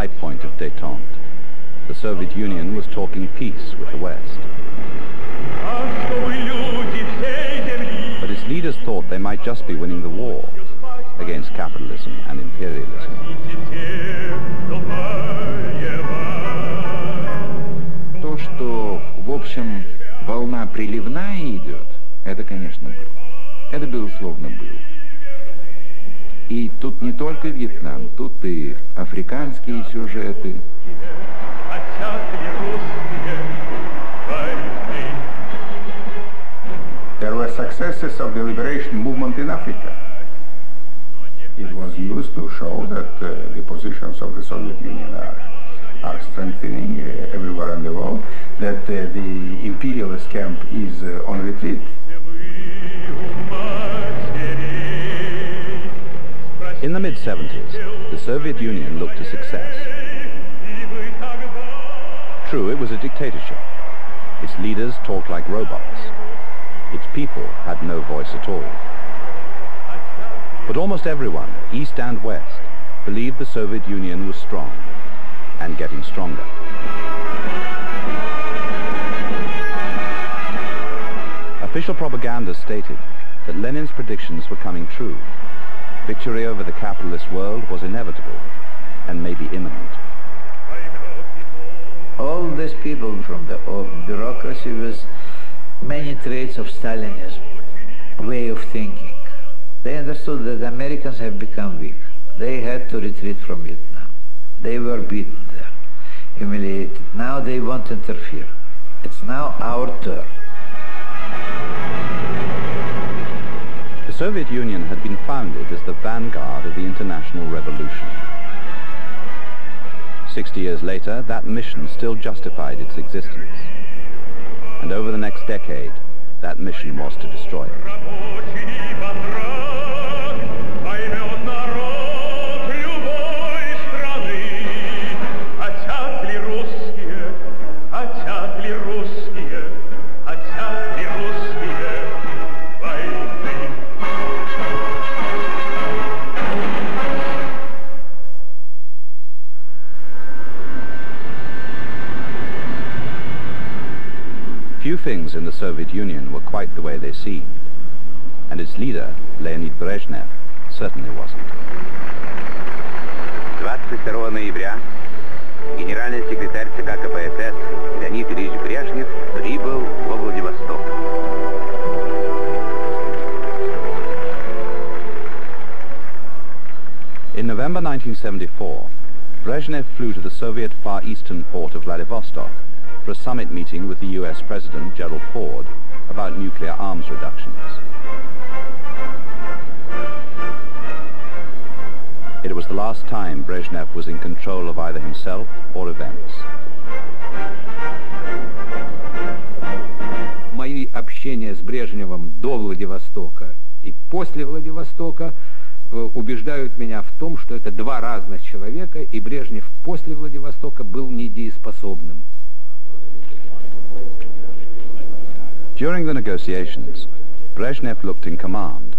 high point of détente. The Soviet Union was talking peace with the West. But its leaders thought they might just be winning the war against capitalism and imperialism. То, что, в общем, волна приливная идет, это, конечно, было. Это, безусловно, было. И тут не только Вьетнам, тут и африканские сюжеты. There were successes of the liberation movement in Africa. It was used to show that the positions of the Soviet Union are strengthening everywhere in the world, that the imperialist camp is on retreat. In the mid-70s, the Soviet Union looked a success. True, it was a dictatorship. Its leaders talked like robots. Its people had no voice at all. But almost everyone, East and West, believed the Soviet Union was strong and getting stronger. Official propaganda stated that Lenin's predictions were coming true. Victory over the capitalist world was inevitable and maybe imminent. All these people from the old bureaucracy with many traits of Stalinism, way of thinking. They understood that the Americans have become weak. They had to retreat from Vietnam. They were beaten there, humiliated. Now they won't interfere. It's now our turn. The Soviet Union had been founded as the vanguard of the international revolution. 60 years later, that mission still justified its existence. And over the next decade, that mission was to destroy it. Few things in the Soviet Union were quite the way they seemed, and its leader, Leonid Brezhnev, certainly wasn't. 22 ноября генеральный секретарь ЦК КПСС Леонид Ильич Брежнев прибыл во Владивосток. In November 1974, Brezhnev flew to the Soviet far eastern port of Vladivostok for a summit meeting with the US President Gerald Ford about nuclear arms reductions. It was the last time Brezhnev was in control of either himself or events. Мои общения с Брежневым до Владивостока и после Владивостока убеждают меня в том, что это два разных человека, и Брежнев после Владивостока был недееспособным. During the negotiations, Brezhnev looked in command.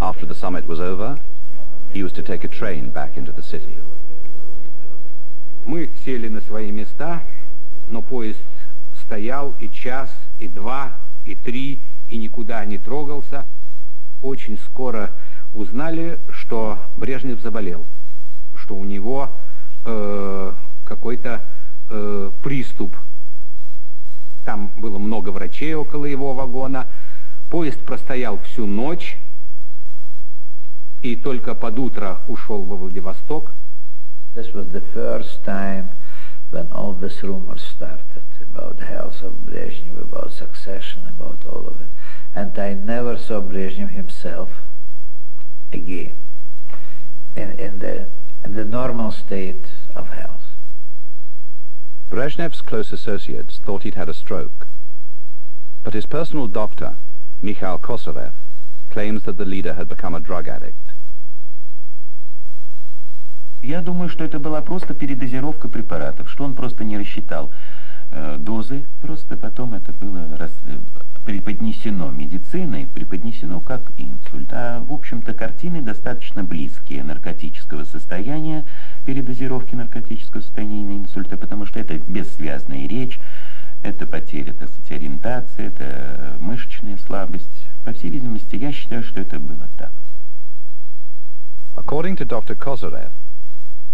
After the summit was over, he was to take a train back into the city. Мы сели на свои места, но поезд стоял и час, и два, и три, и никуда не трогался. Очень скоро узнали, что Брежнев заболел, что у него какой-то приступ. Там было много врачей около его вагона. Поезд простоял всю ночь и только под утро ушел во Владивосток. This was the first time when all these rumors started about the health of Brezhnev, about succession, about all of it. And I never saw Brezhnev himself again in the normal state of health. Brezhnev's close associates thought he'd had a stroke, but his personal doctor, Mikhail Kosygin, claims that the leader had become a drug addict. Я думаю, что это была просто передозировка препаратов, что он просто не рассчитал дозы, просто потом это было преподнесено медициной, преподнесено как инсульт. А в общем-то картины достаточно близкие наркотического состояния передозировки наркотического состояния и инсульта, потому что это бессвязная речь, это потеря, так сказать, ориентации, это мышечная слабость. По всей видимости, я считаю, что это было так. According to Dr. Kozarev,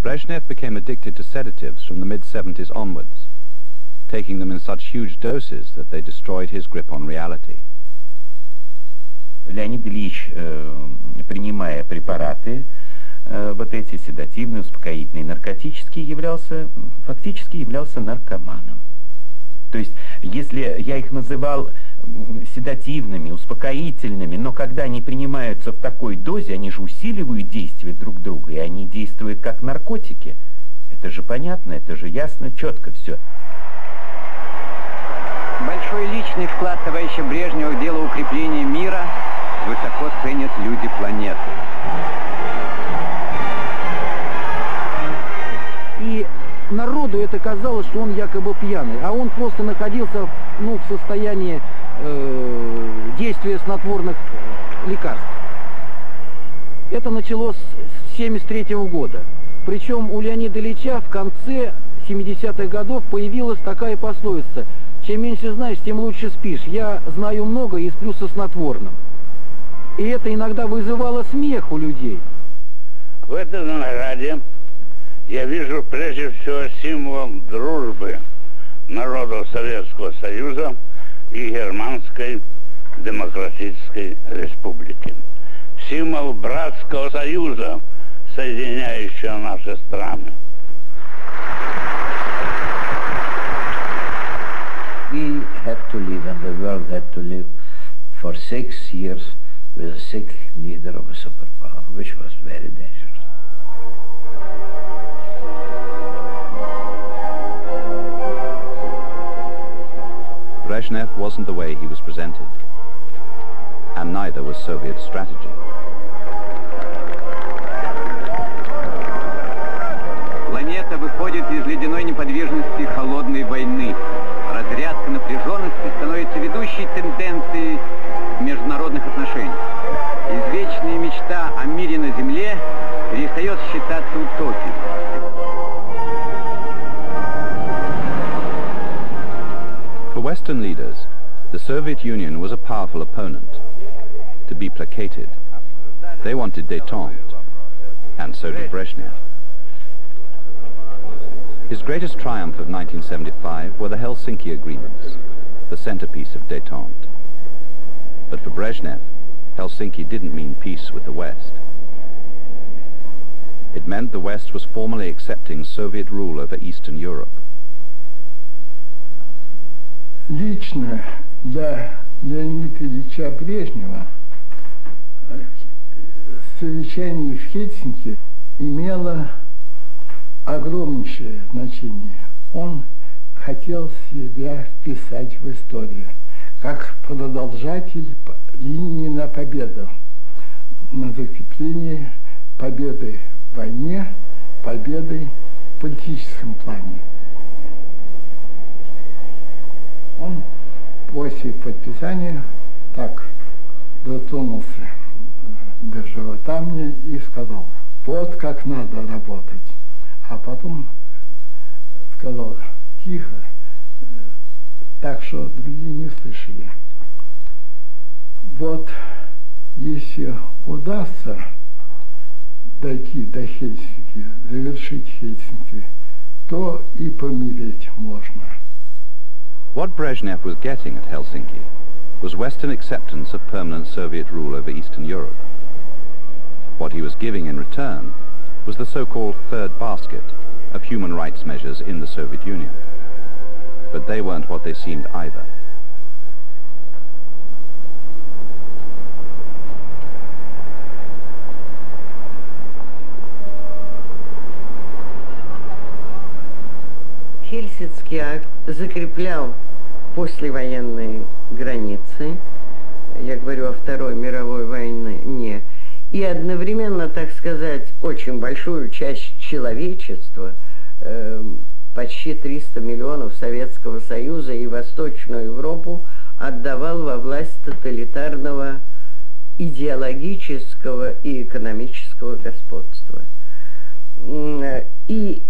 Brezhnev became addicted to sedatives from the mid-70s onwards, taking them in such huge doses that they destroyed his grip on reality. Леонид Ильич, принимая препараты, вот эти седативные, успокоительные, наркотические, фактически являлся наркоманом. То есть, если я их называл седативными, успокоительными, но когда они принимаются в такой дозе, они же усиливают действие друг друга, и они действуют как наркотики. Это же понятно, это же ясно, четко все. Большой личный вклад товарища Брежнева в дело укрепления мира высоко ценят люди планеты. И народу это казалось, что он якобы пьяный, а он просто находился, ну, в состоянии действия снотворных лекарств. Это началось с 1973 года. Причем у Леонида Ильича в конце 70-х годов появилась такая пословица: чем меньше знаешь, тем лучше спишь. Я знаю много и сплю со снотворным. И это иногда вызывало смех у людей. В этом награде я вижу прежде всего символ дружбы народов Советского Союза и Германской Демократической Республики. Символ братского союза, соединяющего наши страны. We had to live, and the world had to live, for 6 years with a sick leader of a superpower, which was very dangerous. Brezhnev wasn't the way he was presented, and neither was Soviet strategy. Планета выходит из ледяной неподвижности холодной войны. Разрядка напряженности становится ведущей тенденцией международных отношений. Извечная мечта о мире на Земле перестает считаться утопией. For Western leaders, the Soviet Union was a powerful opponent, to be placated. They wanted détente, and so did Brezhnev. His greatest triumph of 1975 were the Helsinki Agreements, the centerpiece of détente. But for Brezhnev, Helsinki didn't mean peace with the West. It meant the West was formally accepting Soviet rule over Eastern Europe. Лично для Леонида Ильича Брежнева совещание в Хельсинки имело огромнейшее значение. Он хотел себя вписать в историю как продолжатель линии на победу, на закрепление победы в войне, победы в политическом плане. Он после подписания так дотронулся до живота мне и сказал: вот как надо работать. А потом сказал тихо, так что другие не слышали: вот если удастся дойти до Хельсинки, завершить Хельсинки, то и помереть можно. What Brezhnev was getting at Helsinki was Western acceptance of permanent Soviet rule over Eastern Europe. What he was giving in return was the so-called third basket of human rights measures in the Soviet Union. But they weren't what they seemed either. Хельсинкский акт закреплял послевоенные границы, я говорю о Второй мировой войне, и одновременно, так сказать, очень большую часть человечества, почти 300 миллионов Советского Союза и Восточную Европу, отдавал во власть тоталитарного идеологического и экономического господства. и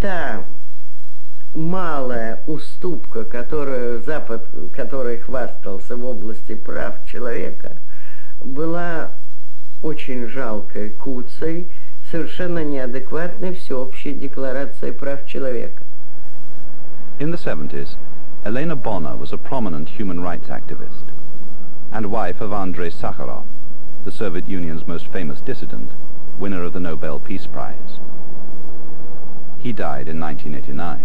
та малая уступка, которую Запад, который хвастался в области прав человека, была очень жалкой куцей, совершенно неадекватной всеобщей декларации прав человека. In the 70s, Elena Bonner was a prominent human rights activist and wife of Andrei Sakharov, the Soviet Union's most famous dissident, winner of the Nobel Peace Prize. He died in 1989.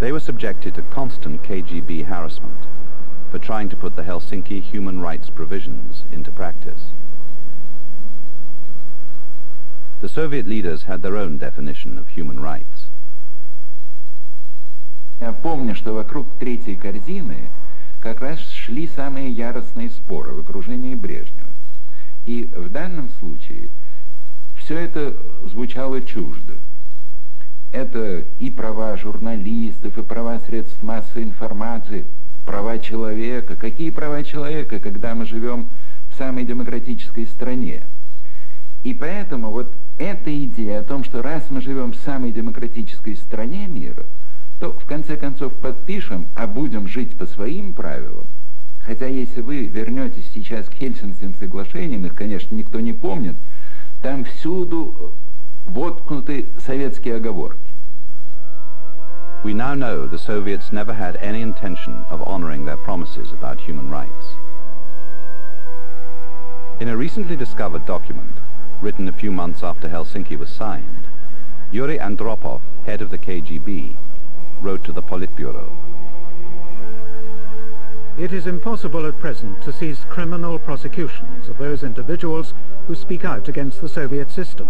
They were subjected to constant KGB harassment for trying to put the Helsinki human rights provisions into practice. The Soviet leaders had their own definition of human rights. Я помню, что вокруг третьей корзины как раз шли самые яростные споры в окружении Брежнева. И в данном случае все это звучало чуждо. Это и права журналистов, и права средств массовой информации, права человека. Какие права человека, когда мы живем в самой демократической стране? И поэтому вот эта идея о том, что раз мы живем в самой демократической стране мира, то в конце концов подпишем, а будем жить по своим правилам. Хотя если вы вернетесь сейчас к Хельсинским соглашениям, их, конечно, никто не помнит, там всюду воткнуты советские оговорки. We now know the Soviets never had any intention of honoring their promises about human rights. In a recently discovered document, written a few months after Helsinki was signed, Yuri Andropov, head of the KGB, wrote to the Politburo. It is impossible at present to cease criminal prosecutions of those individuals who speak out against the Soviet system,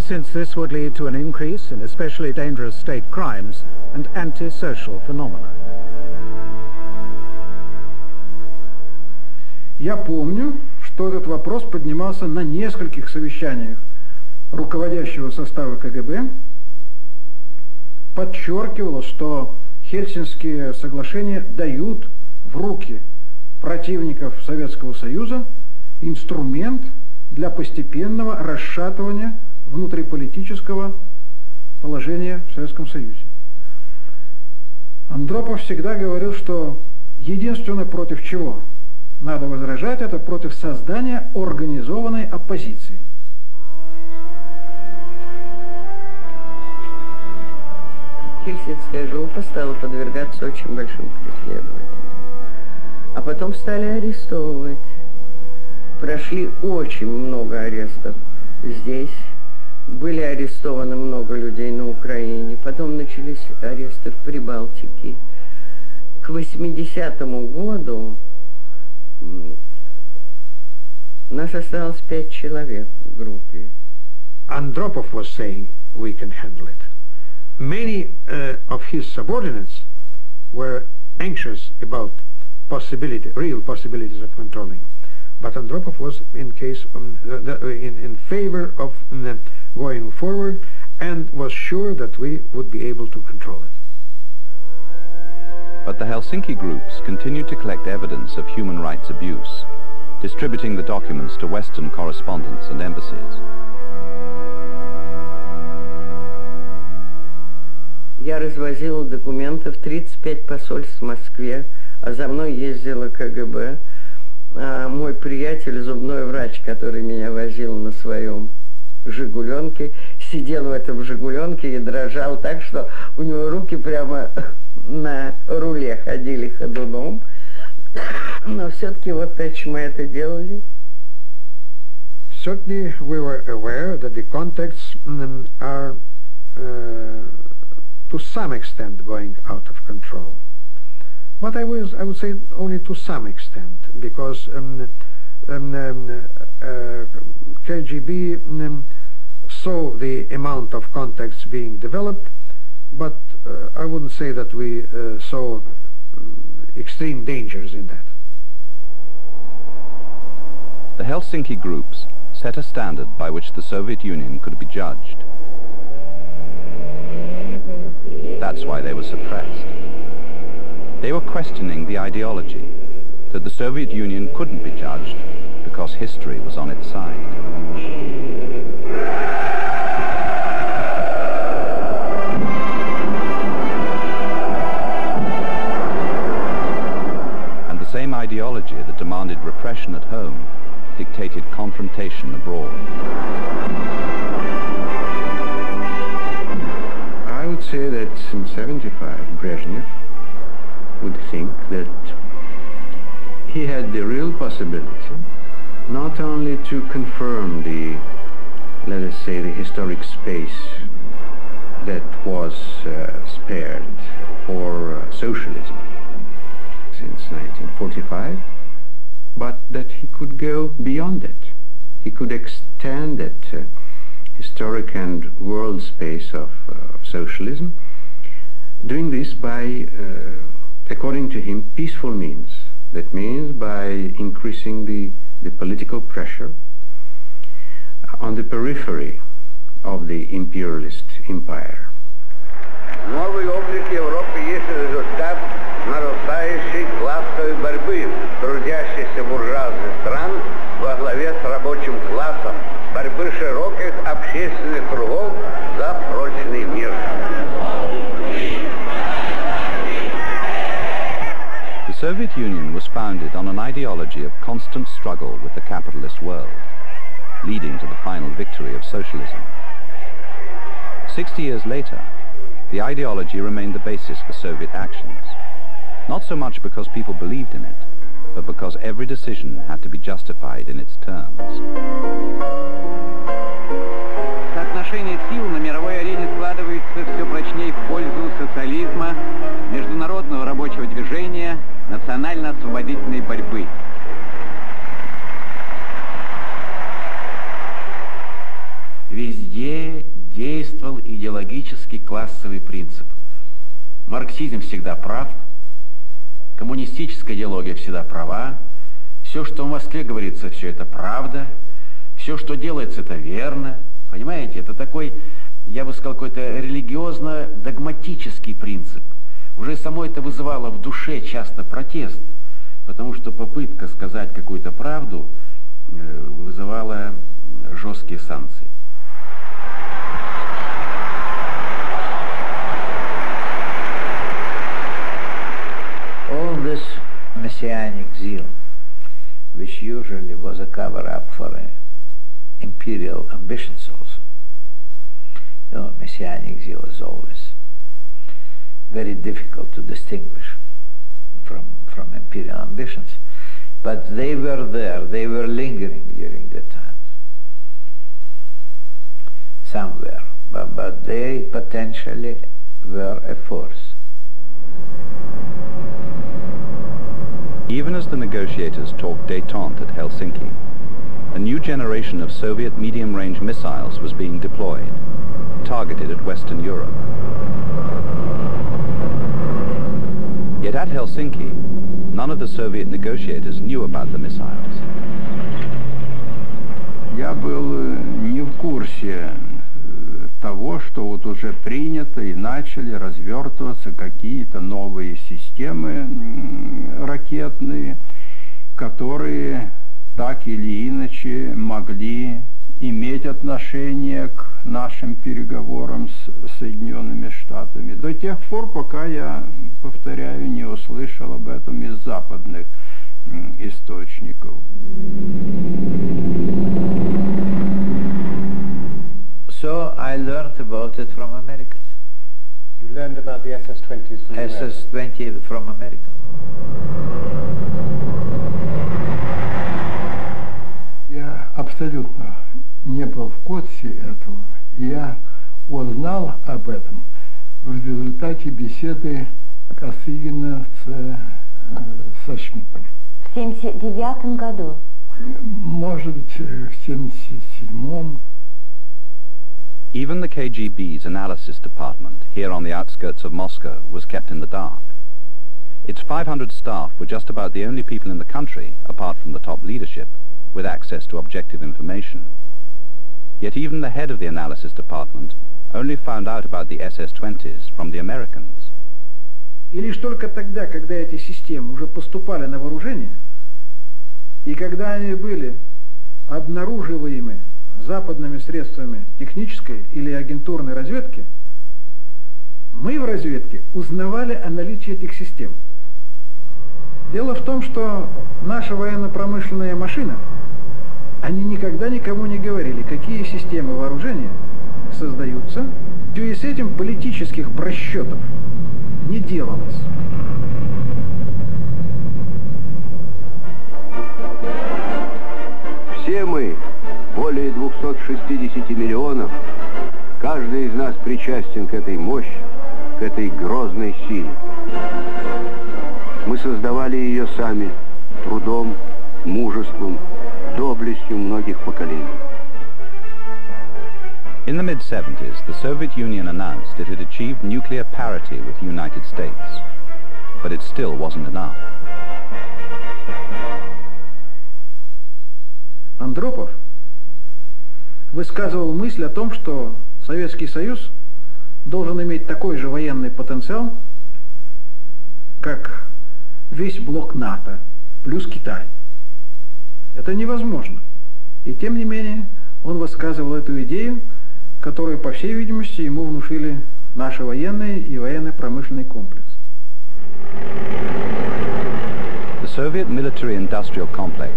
since this would lead to an increase in especially dangerous state crimes and anti-social phenomena. Я помню, что этот вопрос поднимался на нескольких совещаниях руководящего состава КГБ. Подчеркивалось, что Хельсинские соглашения дают в руки противников Советского Союза инструмент для постепенного расшатывания внутриполитического положения в Советском Союзе. Андропов всегда говорил, что единственное, против чего надо возражать, это против создания организованной оппозиции. Хельсинская группа стала подвергаться очень большим преследованиям, а потом стали арестовывать. Прошли очень много арестов здесь, были арестованы много людей на Украине, потом начались аресты в Прибалтике. К 80-му году нас осталось 5 человек в группе. Andropov was saying we can handle it. Many of his subordinates were anxious about real possibilities of controlling, but Andropov was in favor of going forward and was sure that we would be able to control it. But the Helsinki groups continued to collect evidence of human rights abuse, distributing the documents to Western correspondents and embassies. Я развозила документы в 35 посольств в Москве, а за мной ездила КГБ. А мой приятель, зубной врач, который меня возил на своем «Жигуленке», сидел в этом «Жигуленке» и дрожал так, что у него руки прямо на руле ходили ходуном. Но все-таки вот так мы это делали. Certainly we were aware that the contacts are to some extent going out of control. But I would say only to some extent, because KGB saw the amount of contacts being developed, but I wouldn't say that we saw extreme dangers in that. The Helsinki groups set a standard by which the Soviet Union could be judged. That's why they were suppressed. They were questioning the ideology that the Soviet Union couldn't be judged because history was on its side. ideology that demanded repression at home dictated confrontation abroad. I would say that in 1975, Brezhnev would think that he had the real possibility not only to confirm the, let us say, the historic space that was spared for socialism since 1945, but that he could go beyond it. He could extend that historic and world space of socialism, doing this by, according to him, peaceful means. That means by increasing the political pressure on the periphery of the imperialist empire. Новый облик Европы есть результат нарастающей классовой борьбы трудящихся буржуазных стран во главе с рабочим классом, борьбы широких общественных кругов за прочный мир. The Soviet Union was founded on an ideology of constant struggle with the capitalist world, leading to the final victory of socialism. 60 years later, the ideology remained the basis for Soviet actions, not so much because people believed in it, but because every decision had to be justified in its terms. Соотношение сил на мировой арене складывается все прочнее в пользу социализма, международного рабочего движения, национально-освободительной борьбы. Везде действовал идеологический классовый принцип. Марксизм всегда прав, коммунистическая идеология всегда права, все, что в Москве говорится, все это правда, все, что делается, это верно. Понимаете, это такой, я бы сказал, какой-то религиозно-догматический принцип. Уже само это вызывало в душе часто протест, потому что попытка сказать какую-то правду вызывала жесткие санкции. All this messianic zeal, which usually was a cover-up for imperial ambitions also. You know, messianic zeal is always very difficult to distinguish from imperial ambitions, but they were there, they were lingering during the time. Somewhere, but they potentially were a force. Even as the negotiators talked détente at Helsinki, a new generation of Soviet medium-range missiles was being deployed, targeted at Western Europe. Yet at Helsinki, none of the Soviet negotiators knew about the missiles. Я был не в курсе того, что вот уже принято и начали развертываться какие-то новые системы ракетные, которые так или иначе могли иметь отношение к нашим переговорам с Соединенными Штатами. До тех пор, пока я, повторяю, не услышал об этом из западных источников. So I learned about it from Americans. You learned about the SS-20s from America? SS-20 from America. Я абсолютно не был в курсе этого. Я узнал об этом в результате беседы Косыгина со Шмидтом. В 1979 году? Может быть, в 1977. Even the KGB's analysis department here on the outskirts of Moscow was kept in the dark. Its 500 staff were just about the only people in the country, apart from the top leadership, with access to objective information. Yet even the head of the analysis department only found out about the SS-20s from the Americans. И лишь только тогда, когда эти системы уже поступали на вооружение, и когда они были обнаруживаемы западными средствами технической или агентурной разведки, мы в разведке узнавали о наличии этих систем. Дело в том, что наша военно-промышленная машина, они никогда никому не говорили, какие системы вооружения создаются. В связи с этим политических просчетов не делалось. Все мы, более 260 миллионов, каждый из нас причастен к этой мощи, к этой грозной силе. Мы создавали ее сами, трудом, мужеством, доблестью многих поколений. In the mid-70s, the Soviet Union announced it had achieved nuclear parity with the United States, but it still wasn't enough. Андропов высказывал мысль о том, что Советский Союз должен иметь такой же военный потенциал, как весь блок НАТО плюс Китай. Это невозможно. И тем не менее он высказывал эту идею, которую, по всей видимости, ему внушили наши военные и военно-промышленный комплекс. The Soviet military-industrial complex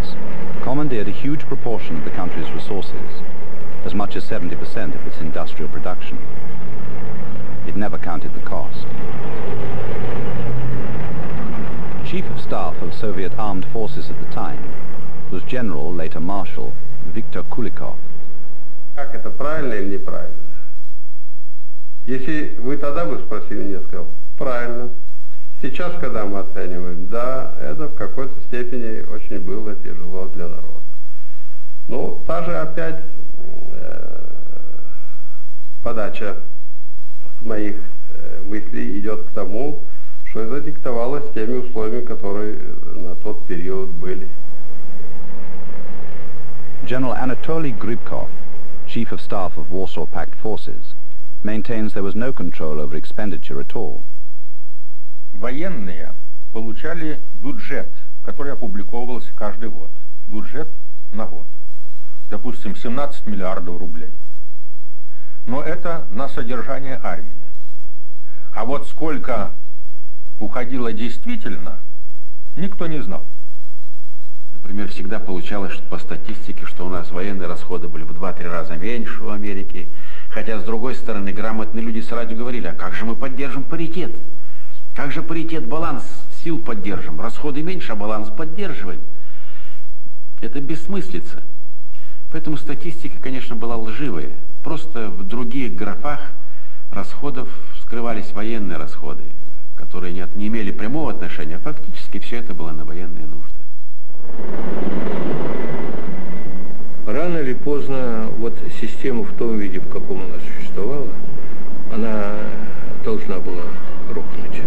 commandeered a huge proportion of the country's resources, as much as 70% of its industrial production. It never counted the cost. Chief of Staff of Soviet Armed Forces at the time was General, later Marshal, Victor Kulikov. Как это, правильно или неправильно? Если вы тогда бы спросили, я сказал, правильно. Сейчас, когда мы оцениваем, да, это в какой-то степени очень было тяжело для народа. Ну, та же опять подача с моих мыслей идет к тому, что это диктовалось теми условиями, которые на тот период были. General Anatoly Gribkov, Chief of Staff of Warsaw Pact forces, maintains there was no control over expenditure at all. Военные получали бюджет, который опубликовывался каждый год. Бюджет на год. Допустим, 17 миллиардов рублей. Но это на содержание армии. А вот сколько уходило действительно, никто не знал. Например, всегда получалось по статистике, что у нас военные расходы были в 2-3 раза меньше в Америке. Хотя, с другой стороны, грамотные люди сразу говорили, а как же мы поддержим паритет? Как же паритет, баланс сил поддержим? Расходы меньше, а баланс поддерживаем. Это бессмыслица. Поэтому статистика, конечно, была лживая. Просто в других графах расходов скрывались военные расходы, которые не имели прямого отношения. Фактически все это было на военные нужды. Рано или поздно вот система в том виде, в каком она существовала, она должна была рухнуть.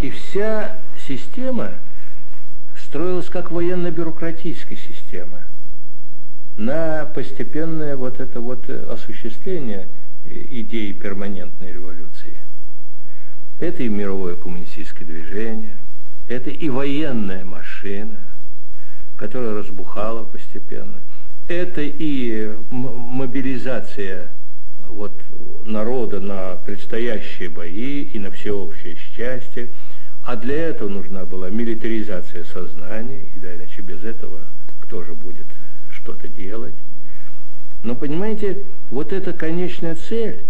И вся система строилась как военно-бюрократическая система на постепенное вот это вот осуществление идеи перманентной революции. Это и мировое коммунистическое движение, это и военная машина, которая разбухала постепенно, это и мобилизация вот народа на предстоящие бои и на всеобщее счастье. А для этого нужна была милитаризация сознания, и да, иначе без этого кто же будет что-то делать. Но понимаете, вот эта конечная цель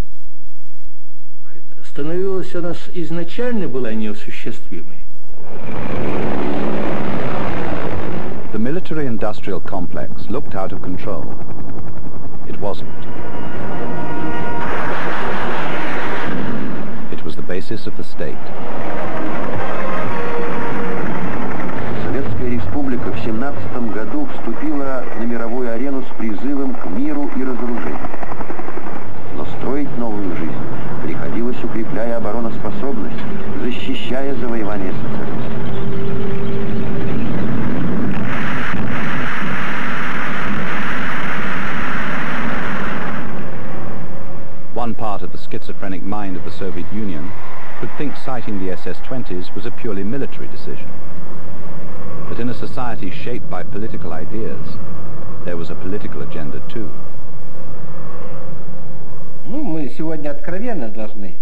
становилась, она изначально была неосуществимой. The military-industrial complex looked out of control. It wasn't. It was the basis of the state. Советская Республика в 1917 году вступила на мировую арену с призывом к миру и разоружению. Но строить новую жизнь приходилось, укрепляя обороноспособность, защищая завоевание социализма. One part of the schizophrenic mind of the Soviet Union could think citing the SS-20s was a purely military decision. But in a society shaped by political ideas, there was a political agenda too. Ну, мы сегодня откровенно должны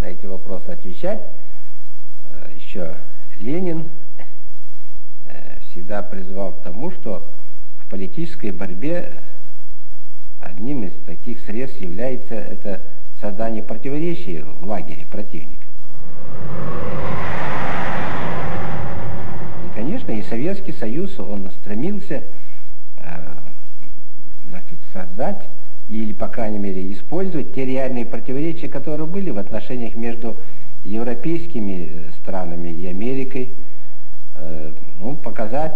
на эти вопросы отвечать, еще Ленин всегда призывал к тому, что в политической борьбе одним из таких средств является это создание противоречий в лагере противника. И, конечно, и Советский Союз, он стремился создать или, по крайней мере, использовать те реальные противоречия, которые были в отношениях между европейскими странами и Америкой, ну, показать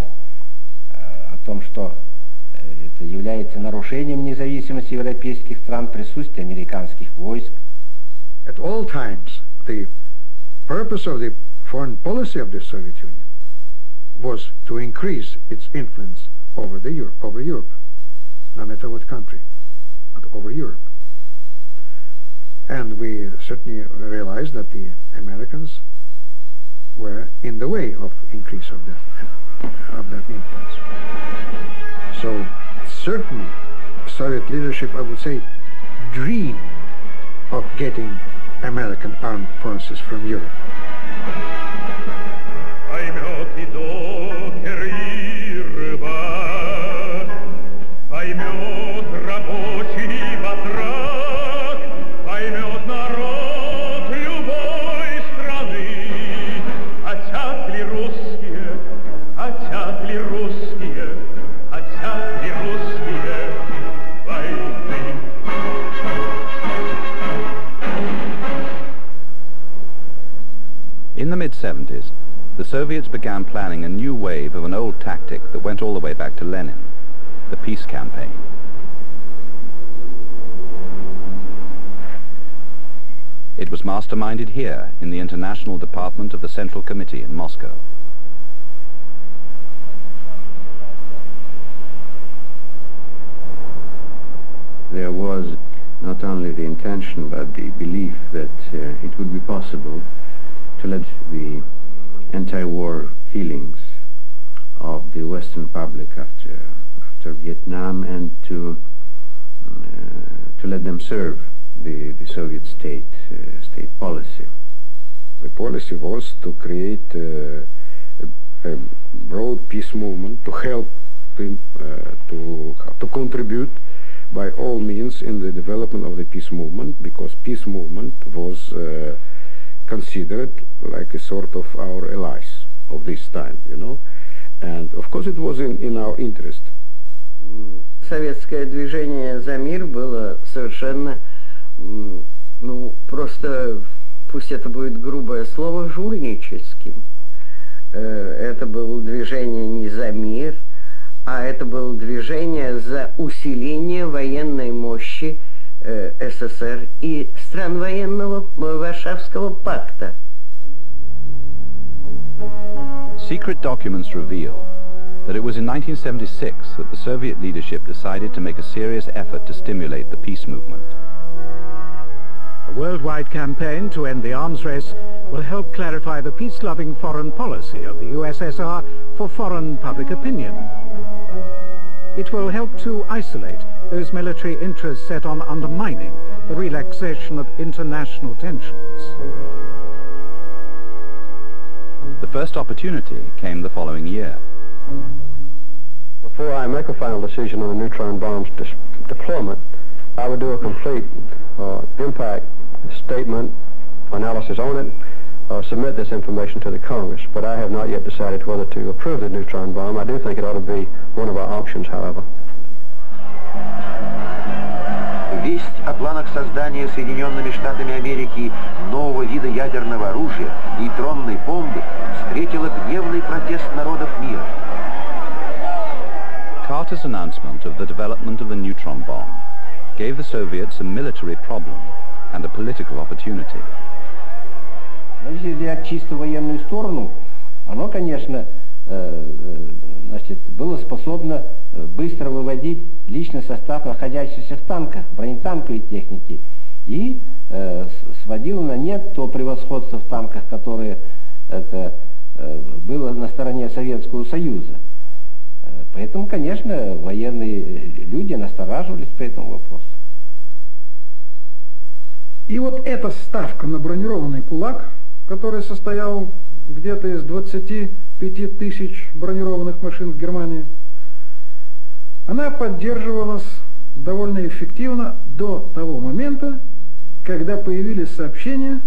о том, что это является нарушением независимости европейских стран, присутствие американских войск. At all times, the purpose of the foreign policy of the Soviet Union was to increase its influence over Europe, no matter what country, but over Europe. And we certainly realized that the Americans were in the way of increase of that influence. So certainly Soviet leadership, I would say, dreamed of getting American armed forces from Europe. In the mid-70s, the Soviets began planning a new wave of an old tactic that went all the way back to Lenin, the peace campaign. It was masterminded here in the International Department of the Central Committee in Moscow. There was not only the intention but the belief that it would be possible to let the anti-war feelings of the Western public after Vietnam and to let them serve the Soviet state policy. The policy was to create a broad peace movement to help to contribute by all means in the development of the peace movement, because peace movement was considered like a sort of our allies of this time, you know, and of course it was in our interest. Советское движение за мир было совершенно, ну, просто, пусть это будет грубое слово, жульническим. Это было движение не за мир, а это было движение за усиление военной мощи СССР и стран военного Варшавского пакта. Secret documents reveal that it was in 1976 that the Soviet leadership decided to make a serious effort to stimulate the peace movement. A worldwide campaign to end the arms race will help clarify the peace-loving foreign policy of the USSR for foreign public opinion. It will help to isolate those military interests set on undermining the relaxation of international tensions. The first opportunity came the following year. Before I make a final decision on the neutron bomb's deployment, I would do a complete impact statement analysis on it, submit this information to the Congress, but I have not yet decided whether to approve the neutron bomb. I do think it ought to be one of our options, however. Весть о планах создания Соединенными Штатами Америки нового вида ядерного оружия, нейтронной бомбы, встретила гневный протест народов мира. Carter's announcement of the development of the neutron bomb gave the Soviets a military problem and a political opportunity. Если взять чисто военную сторону, оно, конечно, значит, было способно быстро выводить личный состав, находящийся в танках, бронетанковой техники, и сводило на нет то превосходство в танках, которое это, было на стороне Советского Союза. Поэтому, конечно, военные люди настораживались по этому вопросу. И вот эта ставка на бронированный кулак, который состоял где-то из 25 тысяч бронированных машин в Германии, она поддерживалась довольно эффективно до того момента, когда появились сообщения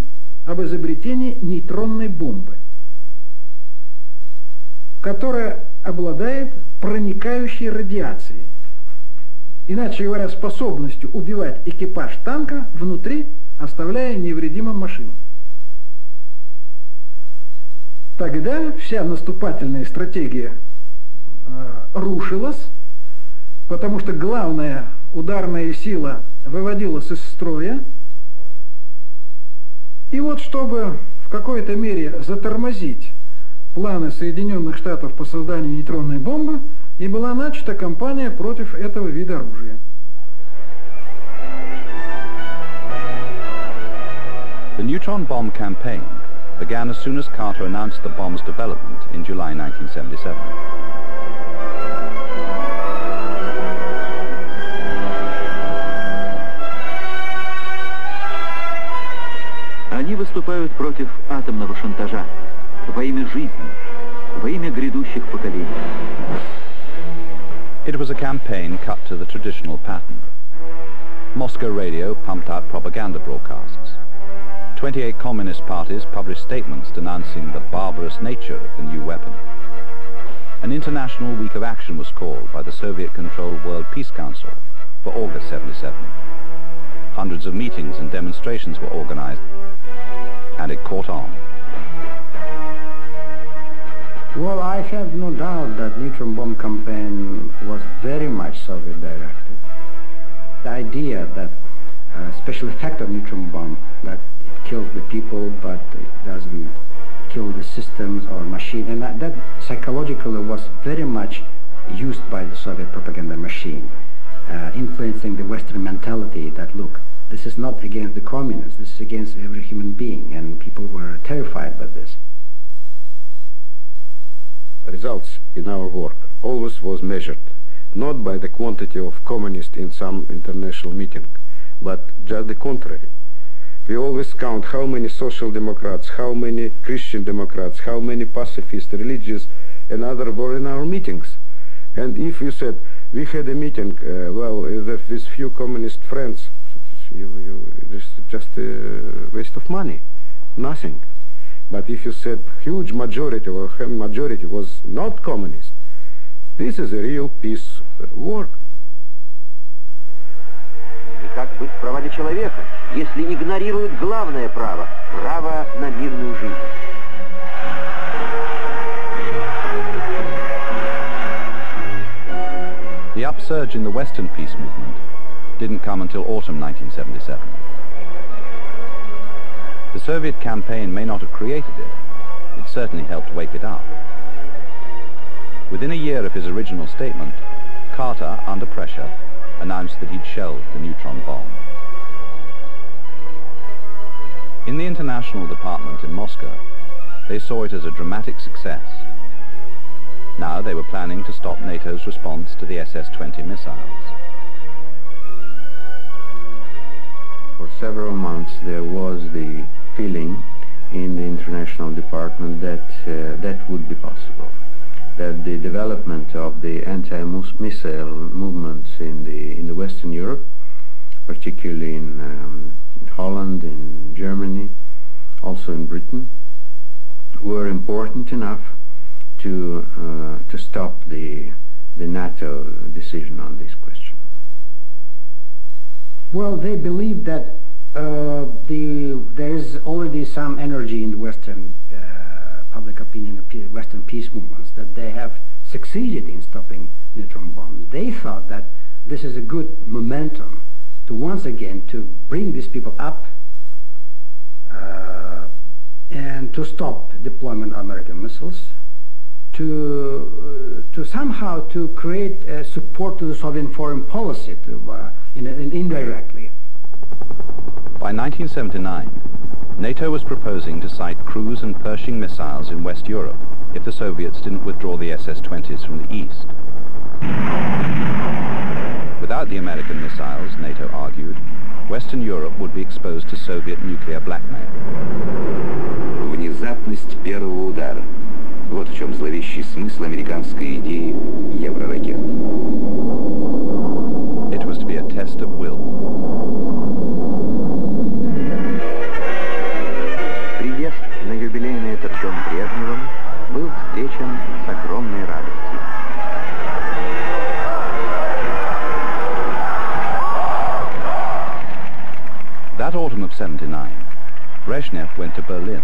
об изобретении нейтронной бомбы, которая обладает проникающей радиацией, иначе говоря, способностью убивать экипаж танка внутри, оставляя невредимым машину. Тогда вся наступательная стратегия рушилась, потому что главная ударная сила выводилась из строя. И вот, чтобы в какой-то мере затормозить планы Соединенных Штатов по созданию нейтронной бомбы, и была начата кампания против этого вида оружия. The neutron bomb campaign began as soon as Carter announced the bomb's development in July 1977. Они выступают против атомного шантажа во имя жизни, во имя грядущих поколений. It was a campaign cut to the traditional pattern. Moscow radio pumped out propaganda broadcasts. 28 communist parties published statements denouncing the barbarous nature of the new weapon. An international week of action was called by the Soviet-controlled World Peace Council for August 77. Hundreds of meetings and demonstrations were organized, and it caught on. Well, I have no doubt that neutron bomb campaign was very much Soviet-directed. The idea that special effect of neutron bomb, that it kills the people but it doesn't kill the systems or machine, and that psychologically was very much used by the Soviet propaganda machine, influencing the Western mentality that, look, this is not against the communists, this is against every human being, and people were terrified by this. Results in our work always was measured not by the quantity of communists in some international meeting, but just the contrary. We always count how many social democrats, how many Christian democrats, how many pacifists, religious and other were in our meetings. And if you said we had a meeting well with few communist friends, it's just a waste of money, nothing. But if you said huge majority or majority was not communist, this is a real peace work. И как быть в правах человека, если игнорируют главное право – право на мирную жизнь? The upsurge in the Western peace movement didn't come until autumn 1977. The Soviet campaign may not have created it, it certainly helped wake it up. Within a year of his original statement, Carter, under pressure, announced that he'd shelled the neutron bomb. In the international department in Moscow, they saw it as a dramatic success. Now they were planning to stop NATO's response to the SS-20 missiles. For several months there was the feeling in the international department that that would be possible, that the development of the anti-missile movements in the Western Europe, particularly in Holland, in Germany, also in Britain, were important enough to stop the NATO decision on this question. Well, they believe that there is already some energy in the Western public opinion, Western peace movements, that they have succeeded in stopping neutron bomb. They thought that this is a good momentum to once again to bring these people up and to stop deployment of American missiles, to somehow to create support to the Soviet foreign policy indirectly. By 1979, NATO was proposing to site Cruise and Pershing missiles in West Europe if the Soviets didn't withdraw the SS-20s from the East. Without the American missiles, NATO argued, Western Europe would be exposed to Soviet nuclear blackmail. вероятность первого удара. Вот в чем зловещий смысл американской идеи евроракет. It was to be a test of will. Приезд на юбилейный этот дом Брежневым был встречен с огромной радостью. That autumn of '79, Brezhnev went to Berlin.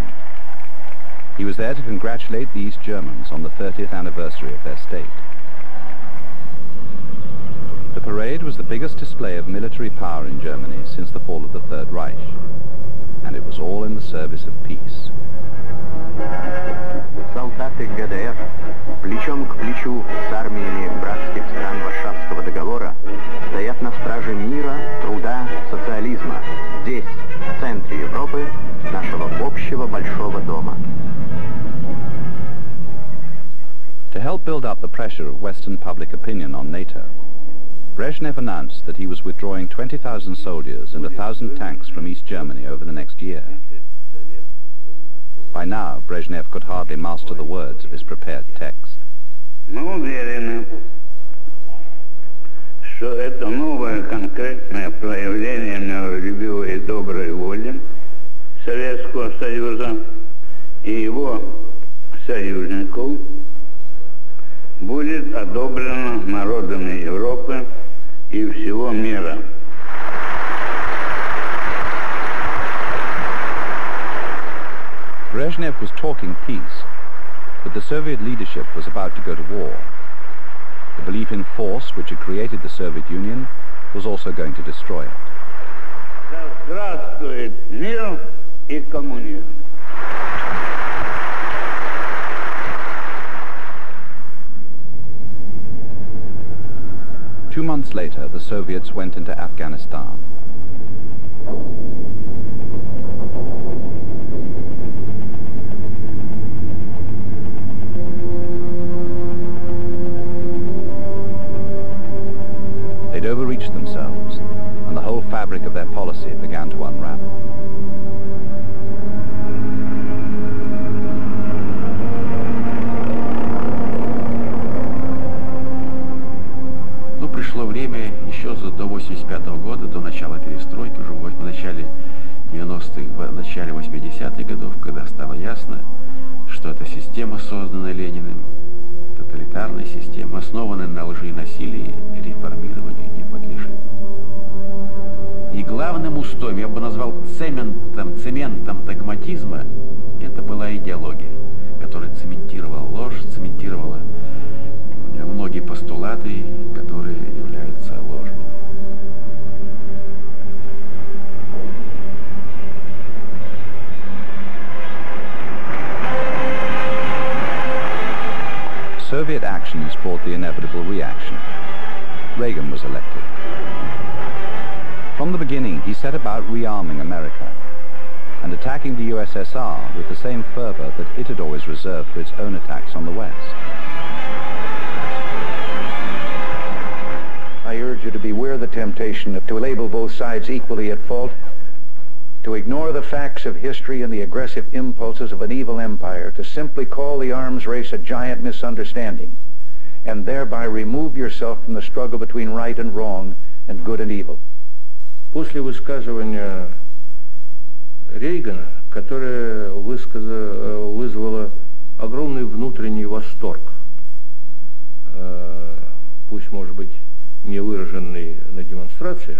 He was there to congratulate the East Germans on the 30th anniversary of their state. The parade was the biggest display of military power in Germany since the fall of the Third Reich, and it was all in the service of peace. Солдаты ГДР плечом к плечу с армиями братских стран Варшавского договора стоят на страже мира, труда, социализма. Здесь, в центре Европы, нашего общего большого дома. To help build up the pressure of Western public opinion on NATO, Brezhnev announced that he was withdrawing 20,000 soldiers and 1,000 tanks from East Germany over the next year. By now, Brezhnev could hardly master the words of his prepared text. Мы уверены, что это новое конкретное проявление миролюбивой и доброй воли Советского Союза и его союзников будет одобрено народами Европы и всего мира. Brezhnev was talking peace, but the Soviet leadership was about to go to war. The belief in force which had created the Soviet Union was also going to destroy it. Здравствует мир и коммунизм. Two months later, the Soviets went into Afghanistan. They'd overreached themselves, and the whole fabric of their policy began to unravel. Ну, пришло время еще до 85-го года, до начала перестройки, уже в начале 90-х, в начале 80-х годов, когда стало ясно, что эта система, созданная Лениным, тоталитарная система, основанная на лжи и насилии, реформированию не подлежит. И главным устоем, я бы назвал цементом догматизма, это была идеология, которая цементировала ложь, цементировала многие постулаты, которые являются ложью. Soviet actions brought the inevitable reaction. Reagan was elected. From the beginning, he set about rearming America and attacking the USSR with the same fervor that it had always reserved for its own attacks on the West. I urge you to beware the temptation to label both sides equally at fault, to ignore the facts of history and the aggressive impulses of an evil empire, to simply call the arms race a giant misunderstanding, and thereby remove yourself from the struggle between right and wrong and good and evil. После высказывания Рейгана, которое вызвало огромный внутренний восторг, пусть, может быть, не выраженный на демонстрациях,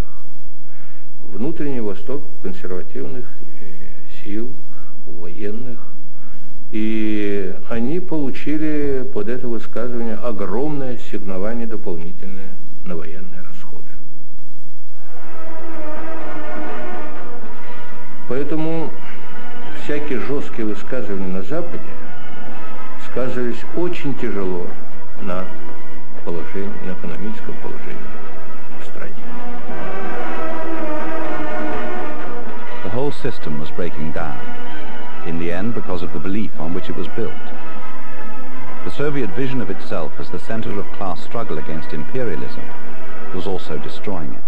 внутренний восторг консервативных сил, военных. И они получили под это высказывание огромное сигнование дополнительное на военные расходы. Поэтому всякие жесткие высказывания на Западе сказывались очень тяжело на положении, на экономическом положении в стране. The whole system was breaking down, in the end because of the belief on which it was built. The Soviet vision of itself as the center of class struggle against imperialism was also destroying it.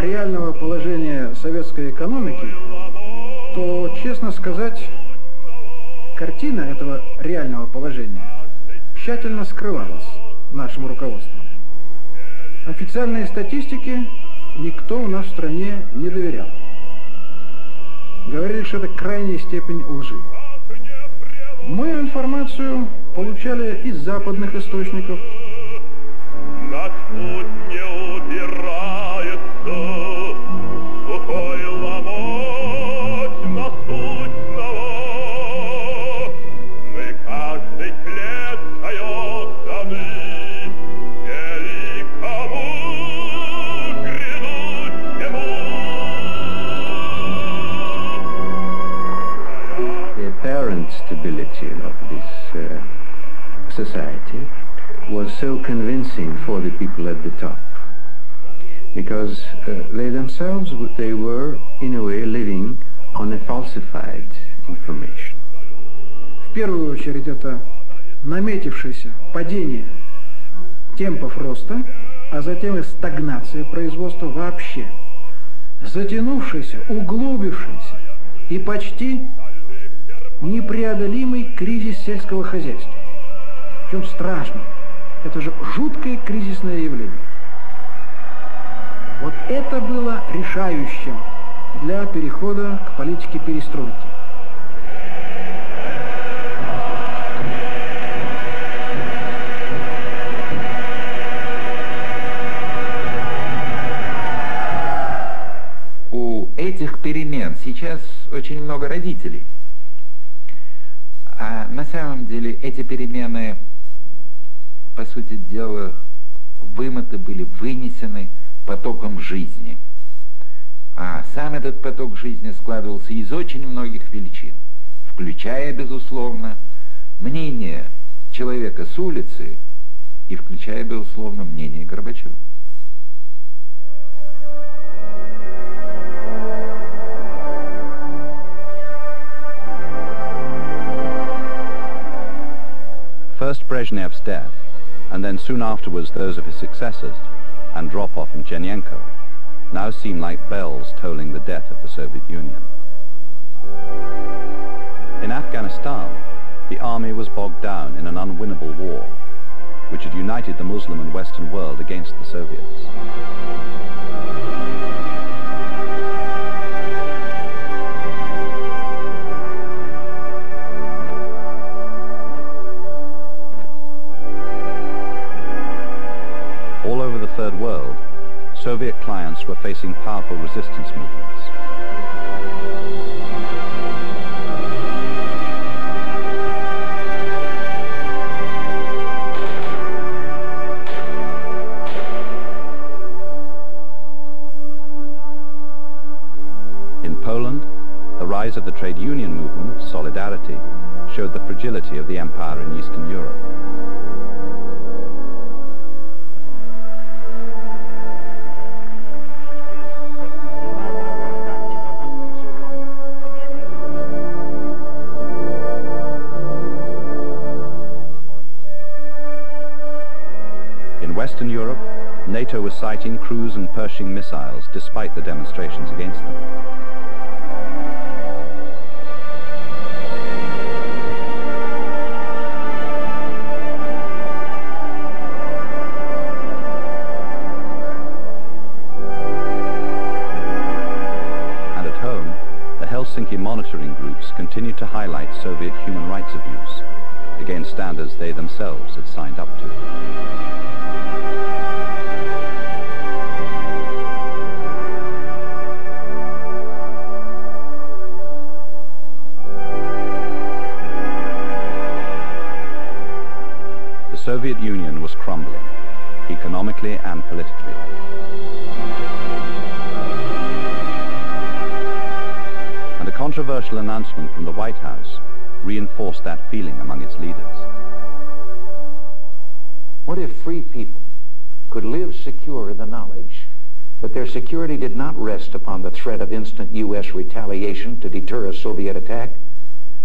реального положения советской экономики, то, честно сказать, картина этого реального положения тщательно скрывалась нашим руководством. Официальной статистике никто у нас в стране не доверял. Говорили, что это крайняя степень лжи. Мы информацию получали из западных источников. Господь не убирается, сухой ломоть насущного. Мы каждый хлеб даем даны великому грядущему. The apparent stability of this society was so convincing for the people at the top, because they themselves, they were in a way living on a falsified information. В первую очередь это наметившееся падение темпов роста, а затем и стагнация производства вообще, затянувшийся, углубившийся и почти непреодолимый кризис сельского хозяйства. Причем страшный. Это же жуткое кризисное явление. Вот это было решающим для перехода к политике перестройки. У этих перемен сейчас очень много родителей. А на самом деле эти перемены, по сути дела, вымыты были, вынесены потоком жизни. А сам этот поток жизни складывался из очень многих величин, включая, безусловно, мнение человека с улицы и включая, безусловно, мнение Горбачева. First Brezhnev's death, and then soon afterwards those of his successors, Andropov and Chernenko, now seem like bells tolling the death of the Soviet Union. In Afghanistan, the army was bogged down in an unwinnable war, which had united the Muslim and Western world against the Soviets. Third world, Soviet clients were facing powerful resistance movements. In Poland, the rise of the trade union movement, Solidarity, showed the fragility of the empire in Eastern Europe. In Europe, NATO was sighting Cruise and Pershing missiles despite the demonstrations against them. And at home, the Helsinki monitoring groups continued to highlight Soviet human rights abuse against standards they themselves had signed up to. The Soviet Union was crumbling, economically and politically. And a controversial announcement from the White House reinforced that feeling among its leaders. What if free people could live secure in the knowledge that their security did not rest upon the threat of instant U.S. retaliation to deter a Soviet attack,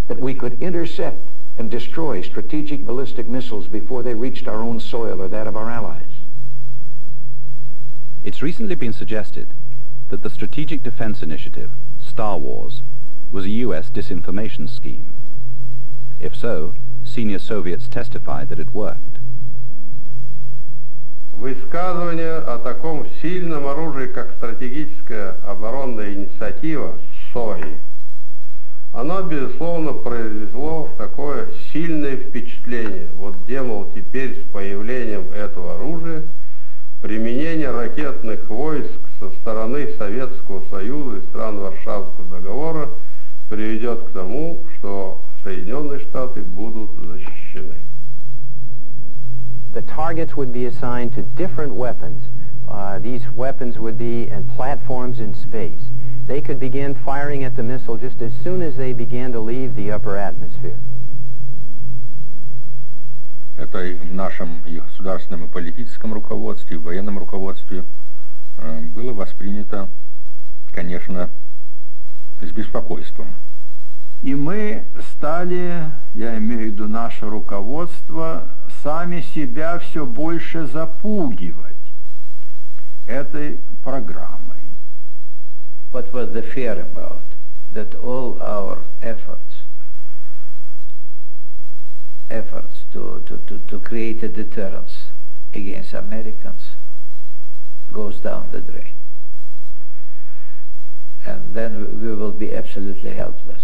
that we could intercept and destroy strategic ballistic missiles before they reached our own soil or that of our allies? It's recently been suggested that the Strategic Defense Initiative, Star Wars, was a U.S. disinformation scheme. If so, senior Soviets testified that it worked. Высказывания о таком сильном оружии, как стратегическая оборонная инициатива СОИ, оно, безусловно, произвело такое сильное впечатление. Вот где, мол, теперь с появлением этого оружия применение ракетных войск со стороны Советского Союза и стран Варшавского договора приведет к тому, что Соединенные Штаты будут защищены. The targets would be assigned to different weapons. These weapons would be in platforms in space. They could begin firing at the missile just as soon as they began to leave the upper atmosphere. Это и в нашем и государственном, и политическом руководстве, и в военном руководстве было воспринято, конечно, с беспокойством. И мы стали, я имею в виду наше руководство, сами себя все больше запугивать этой программой. What was the fear about? That all our efforts to create a deterrence against Americans goes down the drain. And then we will be absolutely helpless.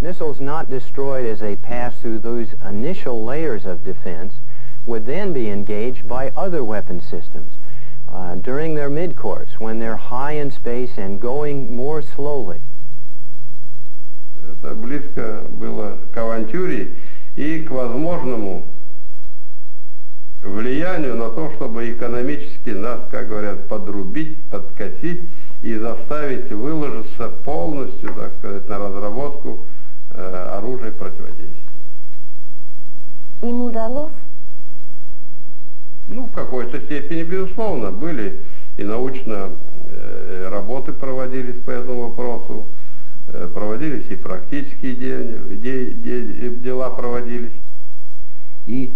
Missiles not destroyed as they pass through those initial layers of defense would then be engaged by other weapon systems during their mid-course, when they're high in space and going more slowly. Это близко было к авантюре и к возможному влиянию на то, чтобы экономически нас, как говорят, подрубить, подкосить и заставить выложиться полностью, так сказать, на разработку оружие противодействия. Им удалось? Ну, в какой-то степени, безусловно, были и научно работы проводились по этому вопросу, проводились и практические дела проводились. И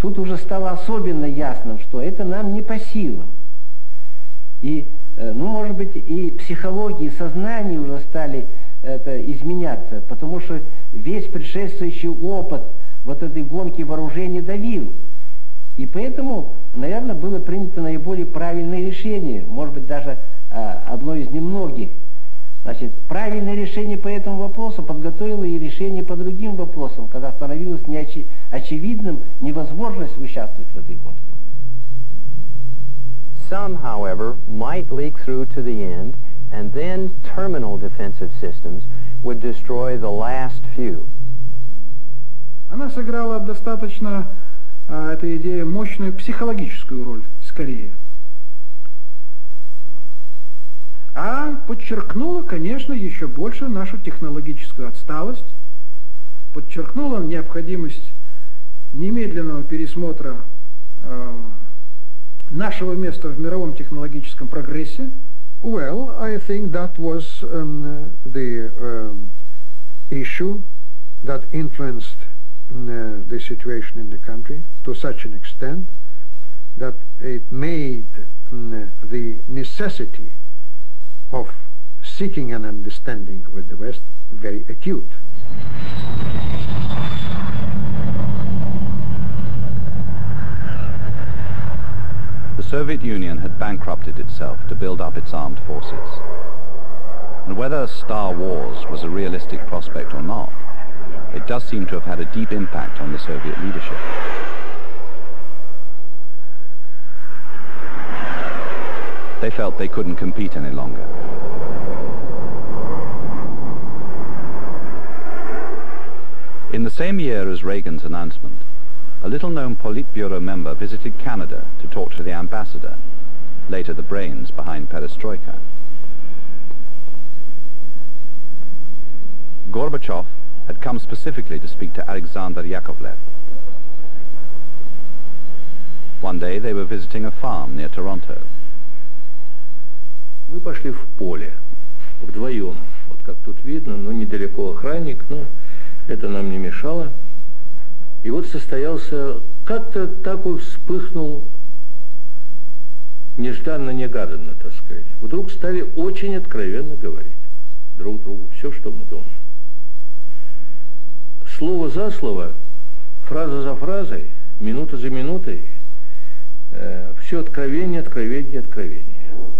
тут уже стало особенно ясным, что это нам не по силам. И, ну, может быть, и психология, и сознание уже стали это изменяться, потому что весь предшествующий опыт вот этой гонки вооружений давил. И поэтому, наверное, было принято наиболее правильное решение, может быть, даже одно из немногих. Значит, правильное решение по этому вопросу подготовило и решение по другим вопросам, когда становилось очевидным невозможность участвовать в этой гонке. Some, however, might leak through to the end, and then terminal defensive systems would destroy the last few. Она сыграла достаточно, эта идея, мощную психологическую роль, скорее. А подчеркнула, конечно, еще больше нашу технологическую отсталость, подчеркнула необходимость немедленного пересмотра нашего места в мировом технологическом прогрессе. Well, I think that was the issue that influenced the situation in the country to such an extent that it made the necessity of seeking an understanding with the West very acute. The Soviet Union had bankrupted itself to build up its armed forces. And whether Star Wars was a realistic prospect or not, it does seem to have had a deep impact on the Soviet leadership. They felt they couldn't compete any longer. In the same year as Reagan's announcement, a little-known Politburo member visited Canada to talk to the ambassador, later the brains behind Perestroika. Gorbachev had come specifically to speak to Alexander Yakovlev. One day they were visiting a farm near Toronto. Мы пошли в поле, вдвоем, вот как тут видно, но недалеко охранник, но это нам не мешало. И вот состоялся, как-то так вот вспыхнул нежданно-негаданно, так сказать, вдруг стали очень откровенно говорить друг другу все, что мы думаем. Слово за слово, фраза за фразой, минута за минутой, все откровение, откровение, откровение.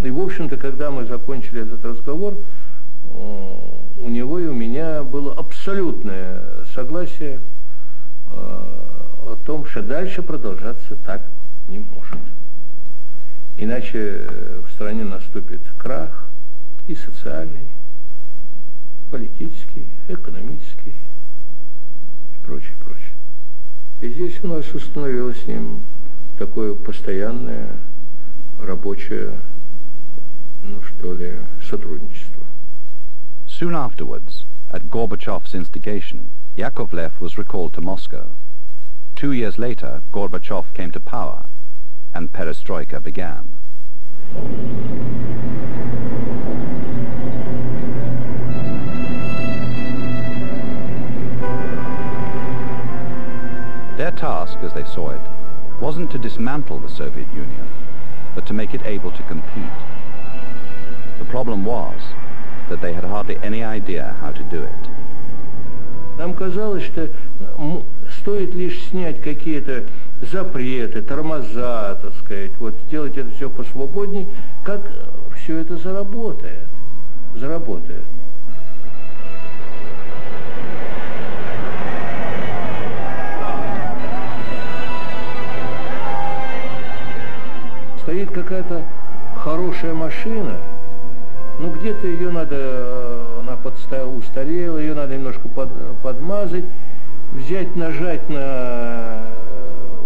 И, в общем-то, когда мы закончили этот разговор, у него и у меня было абсолютное согласие о том, что дальше продолжаться так не может. Иначе в стране наступит крах и социальный, политический, экономический и прочее, прочее. И здесь у нас установилось с ним такое постоянное рабочее, ну что ли, сотрудничество. Soon afterwards, at Gorbachev's instigation, Yakovlev was recalled to Moscow. 2 years later, Gorbachev came to power, and Perestroika began. Their task, as they saw it, wasn't to dismantle the Soviet Union, but to make it able to compete. The problem was that they had hardly any idea how to do it. Нам казалось, что стоит лишь снять какие-то запреты, тормоза, так сказать, вот сделать это все посвободней, как все это заработает. Заработает. Стоит какая-то хорошая машина, ну где-то ее надо, она устарела, ее надо немножко подмазать, взять, нажать на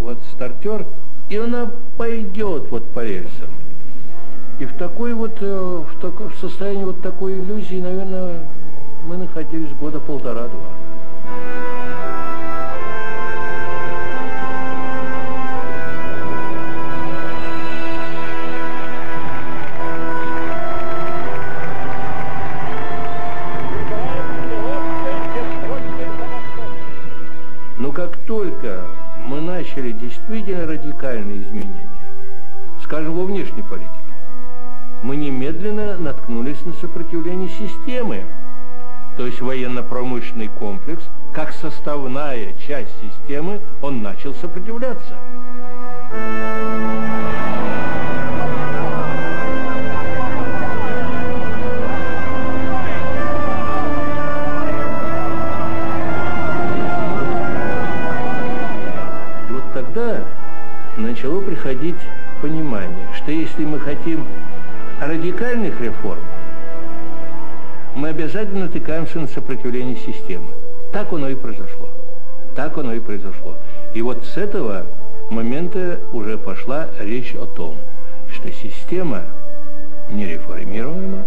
вот стартер, и она пойдет вот по рельсам. И в такой вот, в состоянии вот такой иллюзии, наверное, мы находились года полтора-два. Только мы начали действительно радикальные изменения, скажем, во внешней политике, мы немедленно наткнулись на сопротивление системы, то есть военно-промышленный комплекс, как составная часть системы, он начал сопротивляться. Начало приходить понимание, что если мы хотим радикальных реформ, мы обязательно натыкаемся на сопротивление системы. Так оно и произошло. Так оно и произошло. И вот с этого момента уже пошла речь о том, что система нереформируема,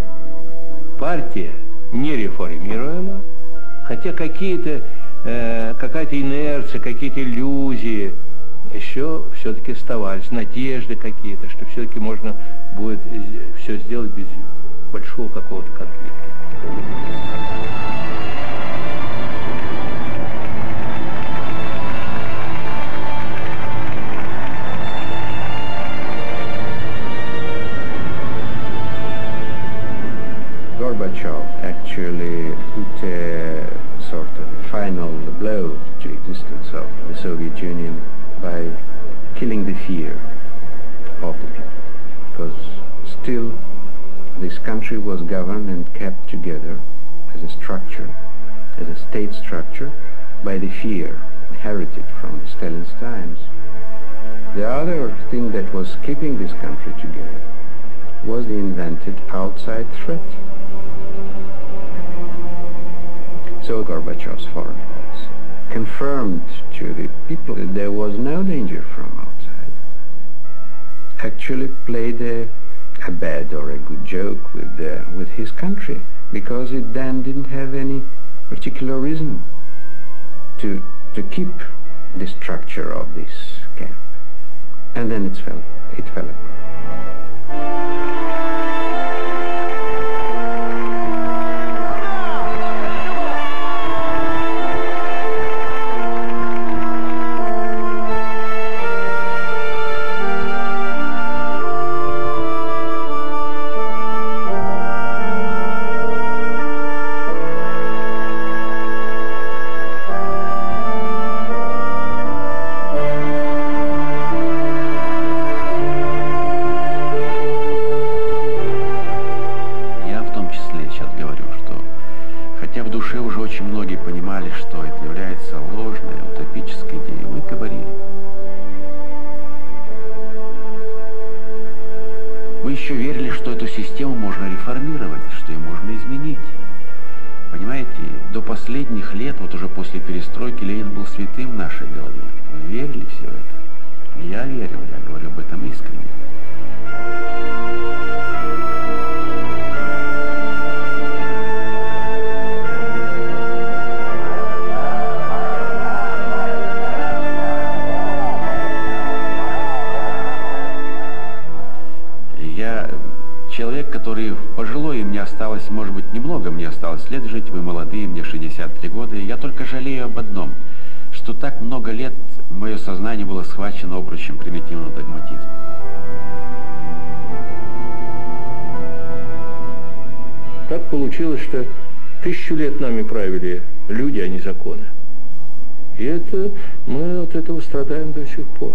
партия нереформируема, хотя какая-то инерция, какие-то иллюзии еще все-таки оставались, надежды какие-то, что все-таки можно будет все сделать без большого какого-то конфликта. Gorbachev actually put a sort of final blow to the existence of the Soviet Union by killing the fear of the people, because still this country was governed and kept together as a structure, as a state structure, by the fear inherited from Stalin's times. The other thing that was keeping this country together was the invented outside threat. So Gorbachev's foreign policy confirmed to the people that there was no danger from outside, actually played a bad or a good joke with his country, because it then didn't have any particular reason to keep the structure of this camp. And then it fell apart. что это является ложной, утопической идеей, мы говорили. Мы еще верили, что эту систему можно реформировать, что ее можно изменить. Понимаете, до последних лет, вот уже после перестройки, Ленин был святым в нашей голове. Мы верили все это. Я верил, я говорю об этом искренне. Который пожилой, и мне осталось, может быть, немного, мне осталось лет жить, вы молодые, мне 63 года, и я только жалею об одном, что так много лет мое сознание было схвачено обручем примитивного догматизма. Так получилось, что 1000 лет нами правили люди, а не законы. И это мы от этого страдаем до сих пор.